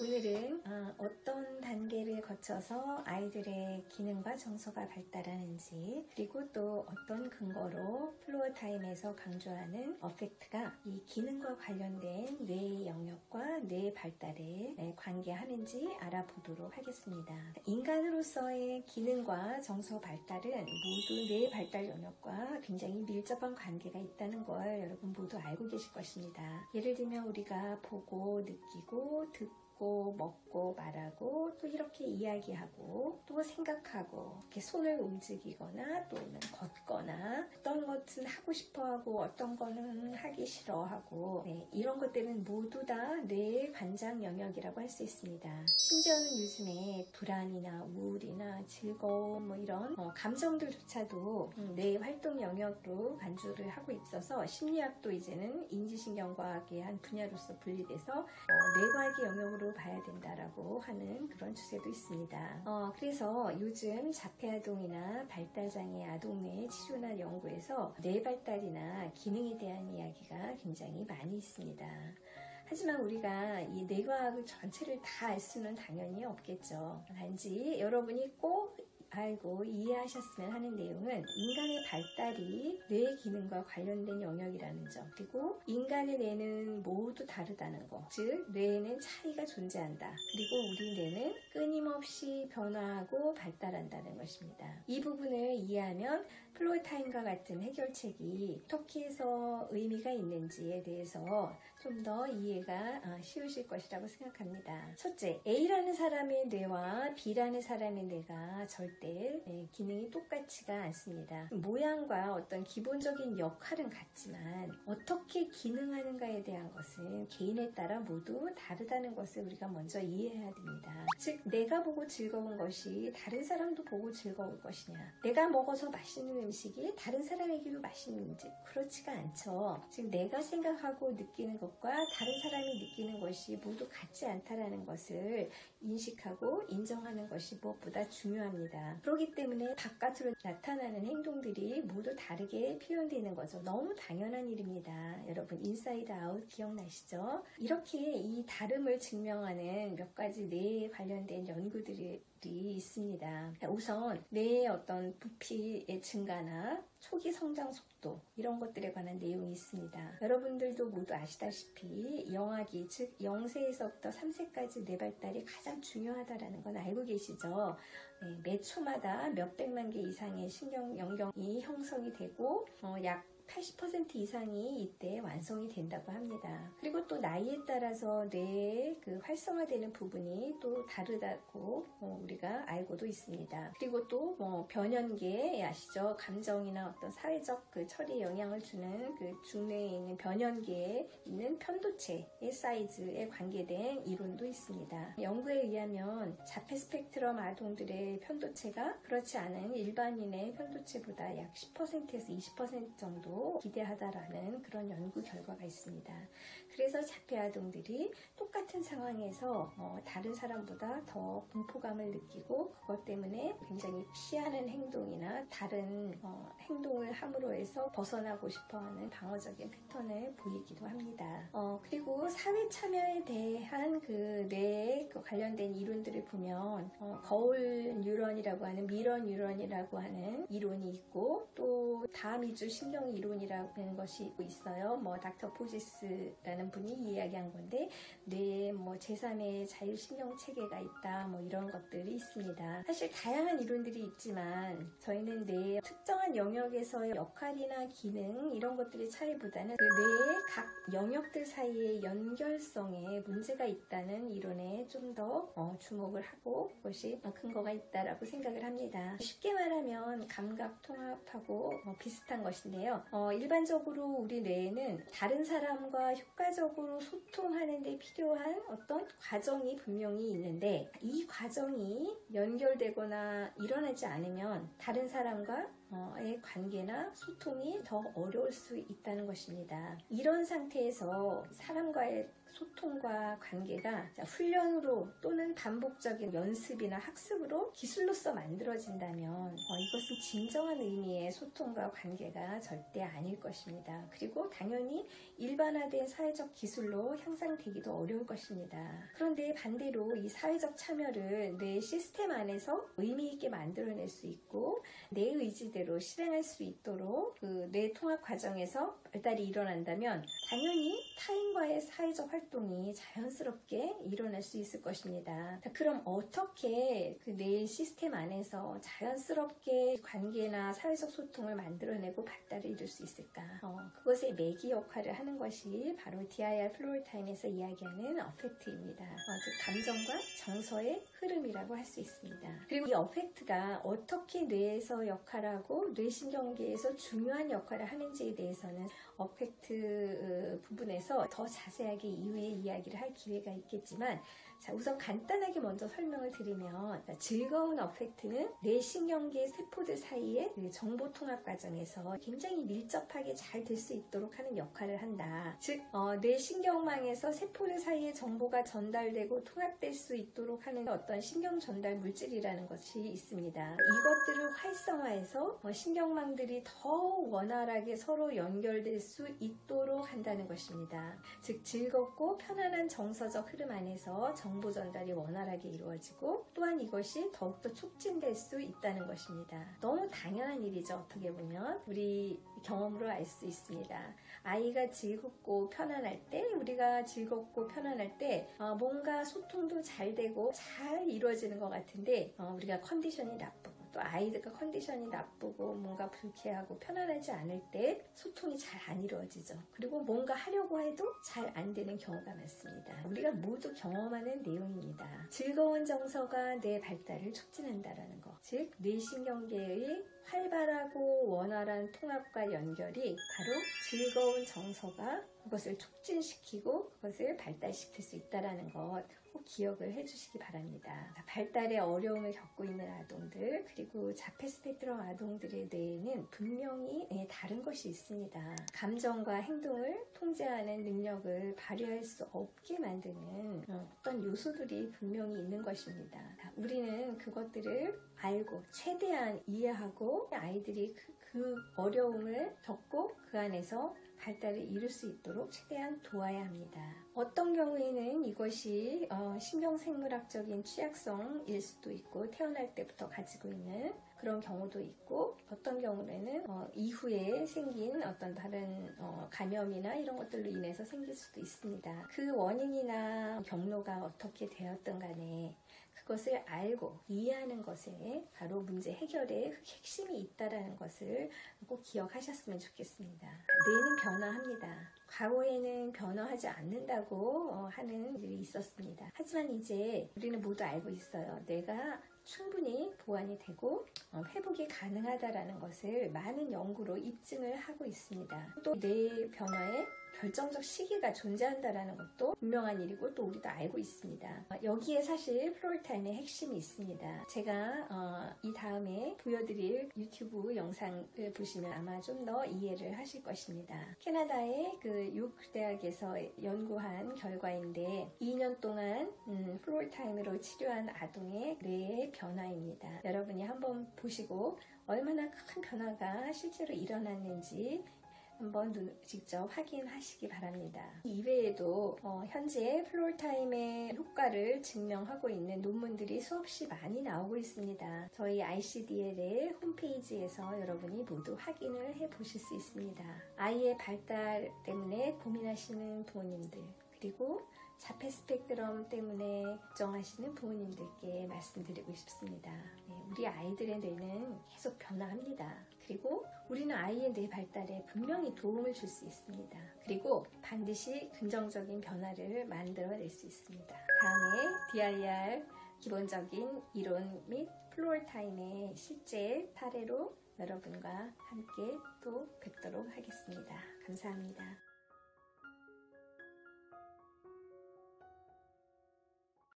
오늘은 어떤 단계를 거쳐서 아이들의 기능과 정서가 발달하는지, 그리고 또 어떤 근거로 플로어 타임에서 강조하는 어펙트가 이 기능과 관련된 뇌의 영역과 뇌의 발달에 관계하는지 알아보도록 하겠습니다. 인간으로서의 기능과 정서 발달은 모두 뇌의 발달 영역과 굉장히 밀접한 관계가 있다는 걸 여러분 모두 알고 계실 것입니다. 예를 들면 우리가 보고, 느끼고, 듣고, 먹고, 말하고, 또 이렇게 이야기하고, 또 생각하고, 이렇게 손을 움직이거나 또는 걷거나, 어떤 것은 하고 싶어하고 어떤 거는 하기 싫어하고, 이런 것들은 모두 다 뇌의 관장 영역이라고 할 수 있습니다. 심지어는 요즘에 불안이나 우울이나 즐거움, 이런 감정들조차도 뇌의 활동 영역으로 간주를 하고 있어서, 심리학도 이제는 인지신경과학의 한 분야로서 분리돼서 뇌과학의 영역으로 봐야 된다라고 하는 그런 추세도 있습니다. 그래서 요즘 자폐아동이나 발달장애 아동뇌 치료나 연구에서 뇌발달이나 기능에 대한 이야기가 굉장히 많이 있습니다. 하지만 우리가 이 뇌과학 전체를 다 알 수는 당연히 없겠죠. 단지 여러분이 꼭 알고 이해하셨으면 하는 내용은 인간의 발달이 뇌의 기능과 관련된 영역이라는 점, 그리고 인간의 뇌는 모두 다르다는 것, 즉 뇌에는 차이가 존재한다, 그리고 우리 뇌는 끊임없이 변화하고 발달한다는 것입니다. 이 부분을 이해하면 플로어 타임과 같은 해결책이 어떻게 해서 의미가 있는지에 대해서 좀 더 이해가 쉬우실 것이라고 생각합니다. 첫째, A라는 사람의 뇌와 B라는 사람의 뇌가 절대 기능이 똑같지가 않습니다. 모양과 어떤 기본적인 역할은 같지만 어떻게 기능하는가에 대한 것은 개인에 따라 모두 다르다는 것을 우리가 먼저 이해해야 됩니다. 즉, 내가 보고 즐거운 것이 다른 사람도 보고 즐거울 것이냐, 내가 먹어서 맛있는 음식이 다른 사람에게도 맛있는지, 그렇지가 않죠. 즉, 내가 생각하고 느끼는 것과 다른 사람이 느끼는 것이 모두 같지 않다라는 것을 인식하고 인정하는 것이 무엇보다 중요합니다. 그렇기 때문에 바깥으로 나타나는 행동들이 모두 다르게 표현되는 거죠. 너무 당연한 일입니다. 여러분, 인사이드 아웃 기억나시죠? 이렇게 이 다름을 증명하는 몇 가지 뇌에 관련된 연구들이 있습니다. 우선 뇌의 어떤 부피의 증가나 초기 성장 속도, 이런 것들에 관한 내용이 있습니다. 여러분들도 모두 아시다시피 영아기, 즉 0세에서부터 3세까지 뇌 발달이 가장 중요하다는 건 알고 계시죠? 매 초마다 몇백만 개 이상의 신경 연경이 형성이 되고 약 80% 이상이 이때 완성이 된다고 합니다. 그리고 또 나이에 따라서 뇌의 그 활성화되는 부분이 또 다르다고 우리가 알고도 있습니다. 그리고 또 변연계 아시죠? 감정이나 어떤 사회적 그 처리에 영향을 주는 그 중뇌에 있는 변연계에 있는 편도체의 사이즈에 관계된 이론도 있습니다. 연구에 의하면 자폐 스펙트럼 아동들의 편도체가 그렇지 않은 일반인의 편도체보다 약 10%에서 20% 정도 기대하다라는 그런 연구 결과가 있습니다. 그래서 자폐 아동들이 똑같은 상황에서 다른 사람보다 더 공포감을 느끼고, 그것 때문에 굉장히 피하는 행동이나 다른 행동을 함으로 해서 벗어나고 싶어하는 방어적인 패턴을 보이기도 합니다. 그리고 사회 참여에 대한 그 뇌에 관련된 이론들을 보면 거울 뉴런이라고 하는 미러 뉴런이라고 하는 이론이 있고, 또 다미주 신경 이론이라는 것이 있어요. 닥터 포지스라는 분이 이야기한 건데, 뇌에 제3의 자율신경 체계가 있다, 이런 것들이 있습니다. 사실 다양한 이론들이 있지만 저희는 뇌의 특정한 영역에서의 역할이나 기능, 이런 것들의 차이보다는 그 뇌의 각 영역들 사이의 연결성에 문제가 있다는 이론에 좀 더 주목을 하고, 그것이 근거가 있다라고 생각을 합니다. 쉽게 말하면 감각 통합하고 비슷한 것인데요. 일반적으로 우리 뇌에는 다른 사람과 효과적으로 소통하는 데 필요한 어떤 과정이 분명히 있는데, 이 과정이 연결되거나 일어나지 않으면 다른 사람과 의 관계나 소통이 더 어려울 수 있다는 것입니다. 이런 상태에서 사람과의 소통과 관계가 훈련으로 또는 반복적인 연습이나 학습으로 기술로서 만들어진다면 이것은 진정한 의미의 소통과 관계가 절대 아닐 것입니다. 그리고 당연히 일반화된 사회적 기술로 향상되기도 어려울 것입니다. 그런데 반대로 이 사회적 참여를 뇌의 시스템 안에서 의미 있게 만들어낼 수 있고 내 의지대로 실행할 수 있도록 그 뇌 통합 과정에서 발달이 일어난다면 당연히 타인과의 사회적 활동이 자연스럽게 일어날 수 있을 것입니다. 자, 그럼 어떻게 그 뇌의 시스템 안에서 자연스럽게 관계나 사회적 소통을 만들어내고 발달을 이룰 수 있을까? 그것의 매개 역할을 하는 것이 바로 DIR 플로어타임에서 이야기하는 어펙트입니다. 즉 감정과 정서의 흐름이라고 할 수 있습니다. 그리고 이 어펙트가 어떻게 뇌에서 역할하고 뇌신경계에서 중요한 역할을 하는지에 대해서는 어펙트 부분에서 더 자세하게 이후에 이야기를 할 기회가 있겠지만 자, 우선 간단하게 먼저 설명을 드리면 즐거운 어펙트는 뇌신경계 세포들 사이의 정보통합 과정에서 굉장히 밀접하게 잘 될 수 있도록 하는 역할을 한다. 즉 뇌신경망에서 세포들 사이의 정보가 전달되고 통합될 수 있도록 하는 어떤 신경전달 물질이라는 것이 있습니다. 이것들을 활성화해서 신경망들이 더 원활하게 서로 연결될 수 있도록 한다는 것입니다. 즉 즐겁고 편안한 정서적 흐름 안에서 정보 전달이 원활하게 이루어지고 또한 이것이 더욱더 촉진될 수 있다는 것입니다. 너무 당연한 일이죠. 어떻게 보면 우리 경험으로 알 수 있습니다. 아이가 즐겁고 편안할 때 우리가 즐겁고 편안할 때 뭔가 소통도 잘 되고 잘 이루어지는 것 같은데 우리가 컨디션이 나쁘고 또 아이가 컨디션이 나쁘고 뭔가 불쾌하고 편안하지 않을 때 소통이 잘 안 이루어지죠. 그리고 뭔가 하려고 해도 잘 안 되는 경우가 많습니다. 우리가 모두 경험하는 내용입니다. 즐거운 정서가 뇌 발달을 촉진한다라는 것. 즉 뇌신경계의 활발하고 원활한 통합과 연결이 바로 즐거운 정서가 그것을 촉진시키고 그것을 발달시킬 수 있다는 것 꼭 기억을 해주시기 바랍니다. 발달에 어려움을 겪고 있는 아동들 그리고 자폐 스펙트럼 아동들의 뇌에는 분명히 다른 것이 있습니다. 감정과 행동을 통제하는 능력을 발휘할 수 없게 만드는 어떤 요소들이 분명히 있는 것입니다. 우리는 그것들을 알고 최대한 이해하고 아이들이 그 어려움을 겪고 그 안에서 발달을 이룰 수 있도록 최대한 도와야 합니다. 어떤 경우에는 이것이 신경생물학적인 취약성일 수도 있고 태어날 때부터 가지고 있는 그런 경우도 있고 어떤 경우에는 이후에 생긴 어떤 다른 감염이나 이런 것들로 인해서 생길 수도 있습니다. 그 원인이나 경로가 어떻게 되었든 간에 그것을 알고 이해하는 것에 바로 문제 해결의 핵심이 있다는 것을 꼭 기억하셨으면 좋겠습니다. 뇌는 변화합니다. 과거에는 변화하지 않는다고 하는 일이 있었습니다. 하지만 이제 우리는 모두 알고 있어요. 내가 충분히 보완이 되고 회복이 가능하다라는 것을 많은 연구로 입증을 하고 있습니다. 또 뇌의 변화에 결정적 시기가 존재한다는 것도 분명한 일이고 또 우리도 알고 있습니다. 여기에 사실 플로어타임의 핵심이 있습니다. 제가 이 다음에 보여드릴 유튜브 영상을 보시면 아마 좀 더 이해를 하실 것입니다. 캐나다의 그 요크 대학에서 연구한 결과인데 2년 동안 플로어타임으로 치료한 아동의 뇌의 변화입니다. 여러분이 한번 보시고 얼마나 큰 변화가 실제로 일어났는지 한번 직접 확인하시기 바랍니다. 이외에도 현재 플로어타임의 효과를 증명하고 있는 논문들이 수없이 많이 나오고 있습니다. 저희 ICDL의 홈페이지에서 여러분이 모두 확인을 해보실 수 있습니다. 아이의 발달 때문에 고민하시는 부모님들 그리고 자폐 스펙트럼 때문에 걱정하시는 부모님들께 말씀드리고 싶습니다. 우리 아이들의 뇌는 계속 변화합니다. 그리고 우리는 아이의 뇌 발달에 분명히 도움을 줄 수 있습니다. 그리고 반드시 긍정적인 변화를 만들어낼 수 있습니다. 다음에 DIR 기본적인 이론 및 플로어타임의 실제 사례로 여러분과 함께 또 뵙도록 하겠습니다. 감사합니다.